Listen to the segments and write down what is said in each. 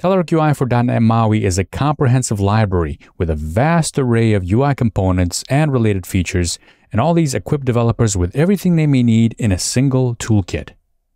Telerik UI for .NET MAUI is a comprehensive library with a vast array of UI components and related features, and all these equip developers with everything they may need in a single toolkit.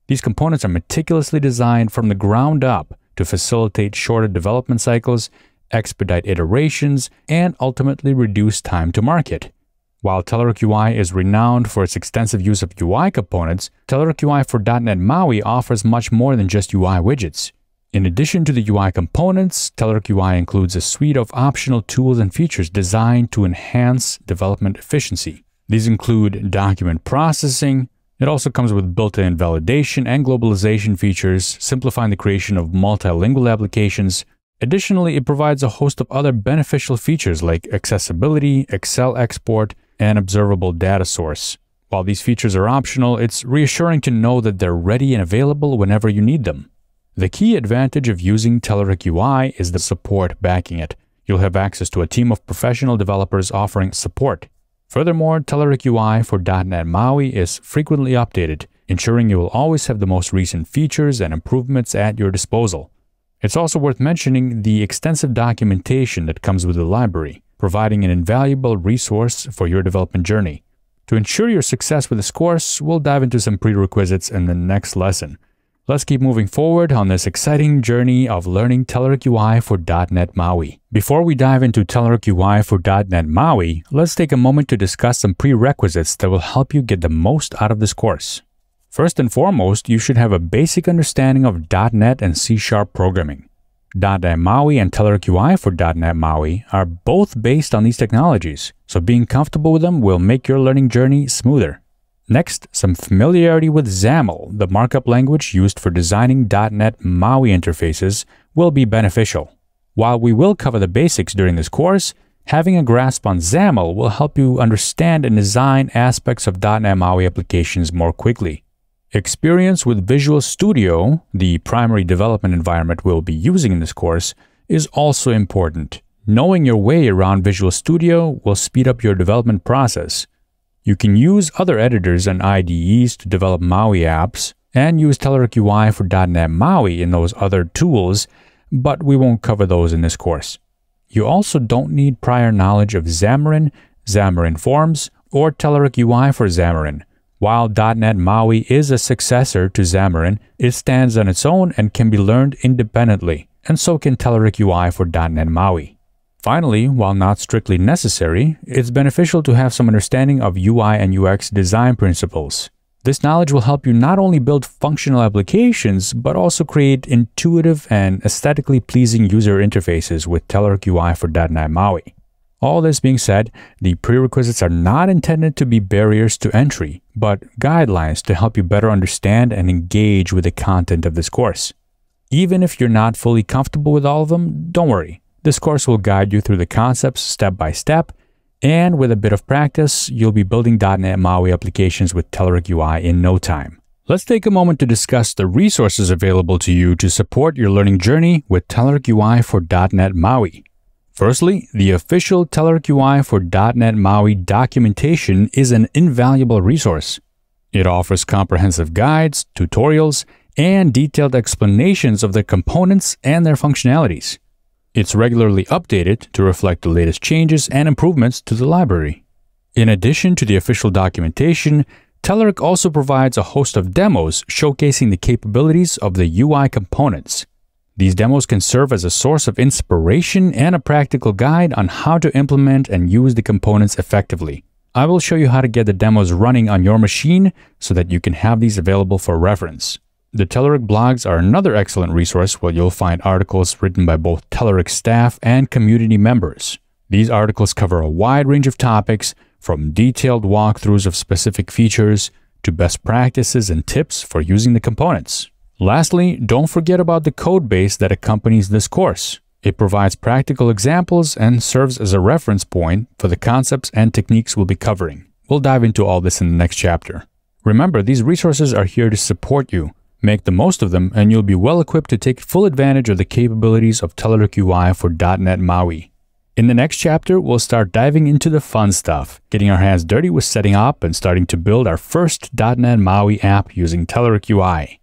These components are meticulously designed from the ground up to facilitate shorter development cycles, expedite iterations, and ultimately reduce time to market. While Telerik UI is renowned for its extensive use of UI components, Telerik UI for .NET MAUI offers much more than just UI widgets. In addition to the UI components, Telerik UI includes a suite of optional tools and features designed to enhance development efficiency. These include document processing. It also comes with built-in validation and globalization features, simplifying the creation of multilingual applications. Additionally, it provides a host of other beneficial features like accessibility, Excel export, and observable data source. While these features are optional, it's reassuring to know that they're ready and available whenever you need them. The key advantage of using Telerik UI is the support backing it. You'll have access to a team of professional developers offering support. Furthermore, Telerik UI for .NET MAUI is frequently updated, ensuring you will always have the most recent features and improvements at your disposal. It's also worth mentioning the extensive documentation that comes with the library, providing an invaluable resource for your development journey. To ensure your success with this course, we'll dive into some prerequisites in the next lesson. Let's keep moving forward on this exciting journey of learning Telerik UI for .NET MAUI. Before we dive into Telerik UI for .NET MAUI, let's take a moment to discuss some prerequisites that will help you get the most out of this course. First and foremost, you should have a basic understanding of .NET and C# programming. .NET MAUI and Telerik UI for .NET MAUI are both based on these technologies, so being comfortable with them will make your learning journey smoother. Next, some familiarity with XAML, the markup language used for designing .NET MAUI interfaces, will be beneficial. While we will cover the basics during this course, having a grasp on XAML will help you understand and design aspects of .NET MAUI applications more quickly. Experience with Visual Studio, the primary development environment we'll be using in this course, is also important. Knowing your way around Visual Studio will speed up your development process. You can use other editors and IDEs to develop MAUI apps and use Telerik UI for .NET MAUI in those other tools, but we won't cover those in this course. You also don't need prior knowledge of Xamarin, Xamarin Forms, or Telerik UI for Xamarin. While .NET MAUI is a successor to Xamarin, it stands on its own and can be learned independently, and so can Telerik UI for .NET MAUI. Finally, while not strictly necessary, it's beneficial to have some understanding of UI and UX design principles. This knowledge will help you not only build functional applications, but also create intuitive and aesthetically pleasing user interfaces with Telerik UI for .NET MAUI. All this being said, the prerequisites are not intended to be barriers to entry, but guidelines to help you better understand and engage with the content of this course. Even if you're not fully comfortable with all of them, don't worry. This course will guide you through the concepts step by step, and with a bit of practice, you'll be building .NET MAUI applications with Telerik UI in no time. Let's take a moment to discuss the resources available to you to support your learning journey with Telerik UI for .NET MAUI. Firstly, the official Telerik UI for .NET MAUI documentation is an invaluable resource. It offers comprehensive guides, tutorials, and detailed explanations of the components and their functionalities. It's regularly updated to reflect the latest changes and improvements to the library. In addition to the official documentation, Telerik also provides a host of demos showcasing the capabilities of the UI components. These demos can serve as a source of inspiration and a practical guide on how to implement and use the components effectively. I will show you how to get the demos running on your machine so that you can have these available for reference. The Telerik blogs are another excellent resource where you'll find articles written by both Telerik staff and community members. These articles cover a wide range of topics, from detailed walkthroughs of specific features to best practices and tips for using the components. Lastly, don't forget about the code base that accompanies this course. It provides practical examples and serves as a reference point for the concepts and techniques we'll be covering. We'll dive into all this in the next chapter. Remember, these resources are here to support you. Make the most of them, and you'll be well equipped to take full advantage of the capabilities of Telerik UI for .NET MAUI. In the next chapter, we'll start diving into the fun stuff, getting our hands dirty with setting up and starting to build our first .NET MAUI app using Telerik UI.